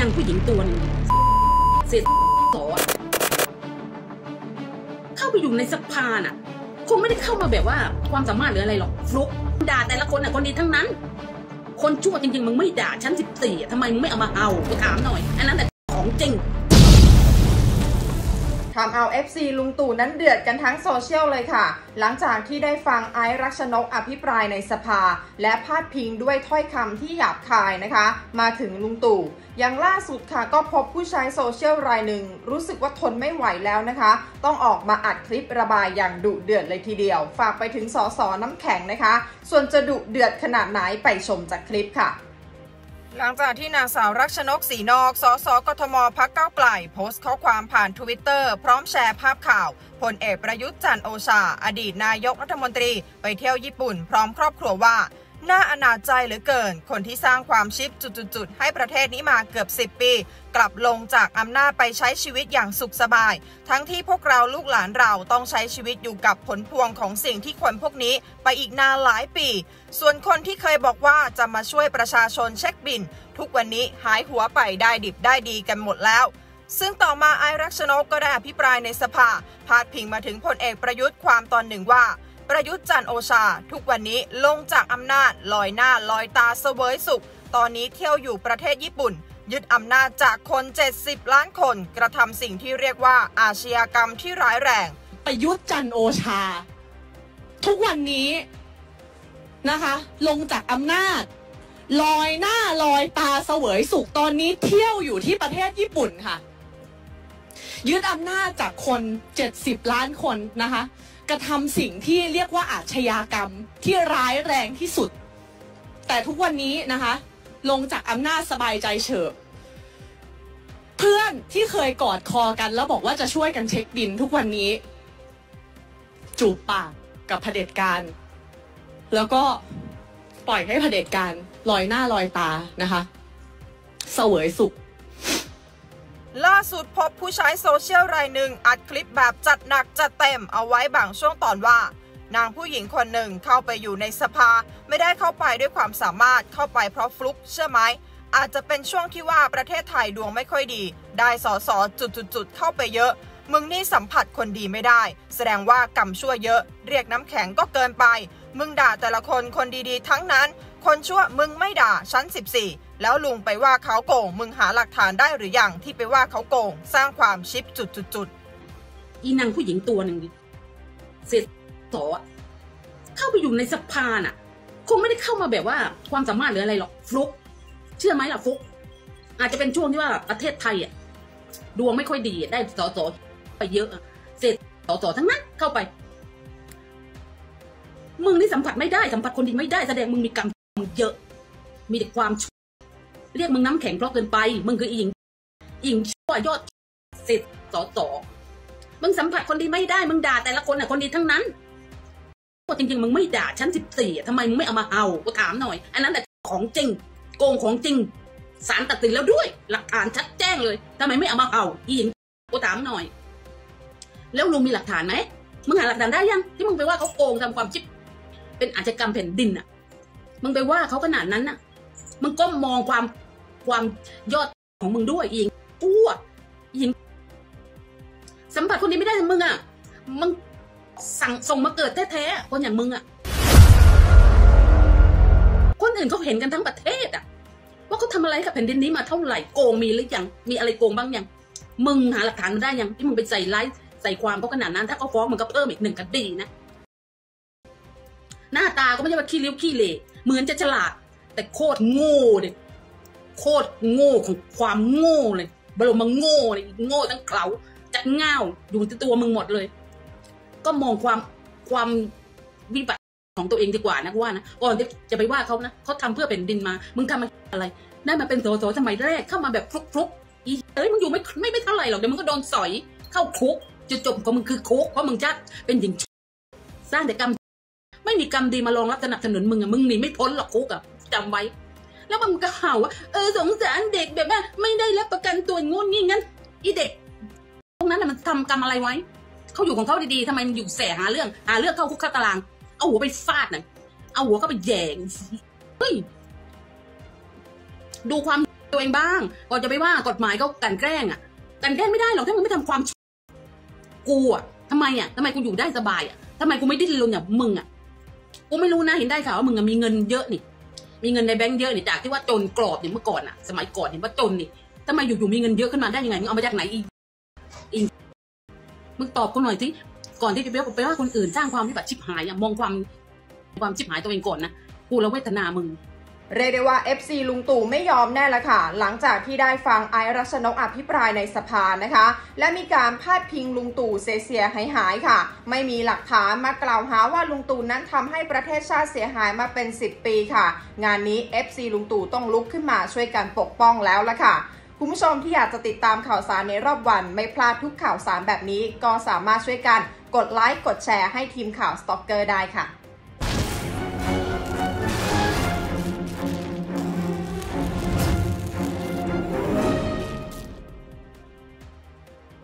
นางผู้หญิงตัวนึงเสร็จสอเข้าไปอยู่ในสภาน่ะคงไม่ได้เข้ามาแบบว่าความสามารถหรืออะไรหรอกฟลุกด่าแต่ละคนน่ะคนดีทั้งนั้นคนชั่วจริงๆมึงไม่ด่าชั้น14ทำไมมึงไม่เอามาเอาไปถามหน่อยอันนั้นแต่ของจริงทำเอา FC ลุงตู่นั้นเดือดกันทั้งโซเชียลเลยค่ะหลังจากที่ได้ฟังไอซ์ รักชนกอภิปรายในสภาและพาดพิงด้วยถ้อยคำที่หยาบคายนะคะมาถึงลุงตู่อย่างล่าสุดค่ะก็พบผู้ใช้โซเชียลรายหนึ่งรู้สึกว่าทนไม่ไหวแล้วนะคะต้องออกมาอัดคลิประบายอย่างดุเดือดเลยทีเดียวฝากไปถึงสสน้ำแข็งนะคะส่วนจะดุเดือดขนาดไหนไปชมจากคลิปค่ะหลังจากที่นางสาวรักชนกศรีนอกสสกทมพรรคก้าวไกลโพสต์ข้อความผ่าน Twitter พร้อมแชร์ภาพข่าวพลเอกประยุทธ์จันทร์โอชาอดีตนายกรัฐมนตรีไปเที่ยวญี่ปุ่นพร้อมครอบครัวว่าน่าอนาจใจเหลือเกินคนที่สร้างความชิบจุดๆให้ประเทศนี้มาเกือบ10 ปีกลับลงจากอำนาจไปใช้ชีวิตอย่างสุขสบายทั้งที่พวกเราลูกหลานเราต้องใช้ชีวิตอยู่กับผลพวงของสิ่งที่คนพวกนี้ไปอีกนานหลายปีส่วนคนที่เคยบอกว่าจะมาช่วยประชาชนเช็คบินทุกวันนี้หายหัวไปได้ดิบได้ดีกันหมดแล้วซึ่งต่อมาไอซ์ รักชนกก็ได้อภิปรายในสภาพาดพิงมาถึงพลเอกประยุทธ์ความตอนหนึ่งว่าประยุทธ์จันทร์โอชาทุกวันนี้ลงจากอำนาจลอยหน้าลอยตาเสวยสุขตอนนี้เที่ยวอยู่ประเทศญี่ปุ่นยึดอำนาจจากคน70ล้านคนกระทำสิ่งที่เรียกว่าอาชญากรรมที่ร้ายแรงประยุทธ์จันทร์โอชาทุกวันนี้นะคะลงจากอำนาจลอยหน้าลอยตาเสวยสุขตอนนี้เที่ยวอยู่ที่ประเทศญี่ปุ่นค่ะยึดอำนาจจากคน70ล้านคนนะคะกระทำสิ่งที่เรียกว่าอาชญากรรมที่ร้ายแรงที่สุดแต่ทุกวันนี้นะคะลงจากอำนาจสบายใจเฉิบเพื่อนที่เคยกอดคอกันแล้วบอกว่าจะช่วยกันเช็คบินทุกวันนี้จูบปากกับเผด็จการแล้วก็ปล่อยให้เผด็จการลอยหน้าลอยตานะคะเสวยสุขล่าสุดพบผู้ใช้โซเชียลรายหนึ่งอัดคลิปแบบจัดหนักจัดเต็มเอาไว้บางช่วงตอนว่านางผู้หญิงคนหนึ่งเข้าไปอยู่ในสภาไม่ได้เข้าไปด้วยความสามารถเข้าไปเพราะฟลุกเชื่อไหมอาจจะเป็นช่วงที่ว่าประเทศไทยดวงไม่ค่อยดีได้สสจุดเข้าไปเยอะมึงนี่สัมผัสคนดีไม่ได้แสดงว่ากรรมชั่วเยอะเรียกน้ำแข็งก็เกินไปมึงด่าแต่ละคนคนดีๆทั้งนั้นคนชั่วมึงไม่ด่าชั้น14แล้วลุงไปว่าเขาโกงมึงหาหลักฐานได้หรือยังที่ไปว่าเขาโกงสร้างความชิบจุดอีนางผู้หญิงตัวหนึ่งเสร็จต่อเข้าไปอยู่ในสภาน่ะคงไม่ได้เข้ามาแบบว่าความสามารถหรืออะไรหรอกฟลุกเชื่อไหมล่ะฟลุกอาจจะเป็นช่วงที่ว่าประเทศไทยอ่ะดวงไม่ค่อยดีได้สสไปเยอะเสร็จสสทั้งนั้นเข้าไปมึงนี่สัมผัสไม่ได้สัมผัสคนดีไม่ได้แสดงมึงมีกรรมมึงเยอะมีแต่ความเรียกมึงน้ำแข็งเพราะเกินไปมึงคืออิงชั่วยอดเสร็จต่อมึงสัมผัสคนดีไม่ได้มึงด่าแต่ละคนน่ะคนดีทั้งนั้นจริงๆมึงไม่ด่าชั้น14ทำไมมึงไม่เอามาเอากูถามหน่อยอันนั้นแต่ของจริงโกงของจริงศาลตัดสินแล้วด้วยหลักฐานชัดแจ้งเลยทำไมไม่เอามาเอาอิงกูถามหน่อยแล้วลุงมีหลักฐานไหมมึงหาหลักฐานได้ยังที่มึงไปว่าเขาโกงทำความชิบเป็นอาชญากรรมแผ่นดินน่ะมึงไปว่าเขาขนาดนั้นน่ะมึงก็มองความยอดของมึงด้วยอิงตัวอิงสัมผัสคนนี้ไม่ได้มึงอ่ะมึงสั่งส่งมาเกิดแท้ๆคนอย่างมึงอ่ะคนอื่นเขาเห็นกันทั้งประเทศอ่ะว่าเขาทำอะไรกับแผ่นดินนี้มาเท่าไหร่โกงมีหรือยังมีอะไรโกงบ้างยังมึงหาหลักฐานมาได้ยังที่มึงไปใส่ไลฟ์ใส่ความเขาขนาดนั้นถ้าเขาฟ้องมึงก็เพิ่มอีก1 คดีนะหน้าตาก็ไม่ใช่ว่าขี้เลี้ยวขี้เหล่เหมือนจะฉลาดแต่โคตรโง่เลยโคตรโง่ของความโง่เลยบรมโง่เลยโง่ทั้งเกลาจัดเง่าอยู่ในตัวมึงหมดเลยก็มองความวิบัติของตัวเองดีกว่านะว่านะก่อนจะไปว่าเขานะเขาทำเพื่อเป็นดินมามึงทำอะไรได้มาเป็นโสสมัยแรกเข้ามาแบบฟลุกๆอีเอ้ยมึงอยู่ไม่เท่าไหร่หรอกเดี๋ยวมึงก็โดนสอยเข้าคุกจะจบของมึงคือคุกเพราะมึงจะเป็นหญิงสร้างแต่กรรมไม่มีกรรมดีมารองรับสนับสนุนมึงอะมึงหนีไม่พ้นหรอกคุกอะจำไว้แล้วมันก็เห่าว่าสงสารเด็กแบบว่าไม่ได้รับประกันตัวงุ่นงี้งั้นอีเด็กพวกนั้นมันทำกรรมอะไรไว้เขาอยู่ของเขาดีๆทำไมมันอยู่แสหาเรื่องเข้าคุกเข้าตารางเอาหัวไปฟาดน่ะเอาหัวเข้าไปแยงเฮ้ยดูความ ตัวเองบ้างก่อนจะไปว่ากฎหมายก็กันแกล้งอ่ะกันแกล้งไม่ได้หรอกถ้ามึงไม่ทำความกูอ่ะทำไมกูอยู่ได้สบายอ่ะทำไมกูไม่ดิ้นรนอย่างมึงอ่ะกูไม่รู้นะเห็นได้ข่าวว่ามึงมีเงินเยอะนี่มีเงินในแบงก์เยอะนี่จากที่ว่าจนกรอบเนี่ยเมื่อก่อนอ่ะสมัยก่อนเห็นว่าจนนี่ทำไมอยู่ๆมีเงินเยอะขึ้นมาได้ยังไงมึงเอามาจากไหนอีกมึงตอบกูหน่อยสิก่อนที่จะไปว่าคนอื่นสร้างความที่แบบชิบหายอ่ะมองความชิบหายตัวเองก่อนนะกูแล้วเวทนามึงเรียกได้ว่า FC ลุงตู่ไม่ยอมแน่ละค่ะหลังจากที่ได้ฟังไอซ์ รัชนกอภิปรายในสภานะคะและมีการพาดพิงลุงตู่เสียหายค่ะไม่มีหลักฐานมากล่าวหาว่าลุงตู่นั้นทำให้ประเทศชาติเสียหายมาเป็น10ปีค่ะงานนี้ FC ลุงตู่ต้องลุกขึ้นมาช่วยกันปกป้องแล้วละค่ะคุณผู้ชมที่อยากจะติดตามข่าวสารในรอบวันไม่พลาดทุกข่าวสารแบบนี้ก็สามารถช่วยกันกดไลค์กดแชร์ให้ทีมข่าวสต็อกเกอร์ได้ค่ะ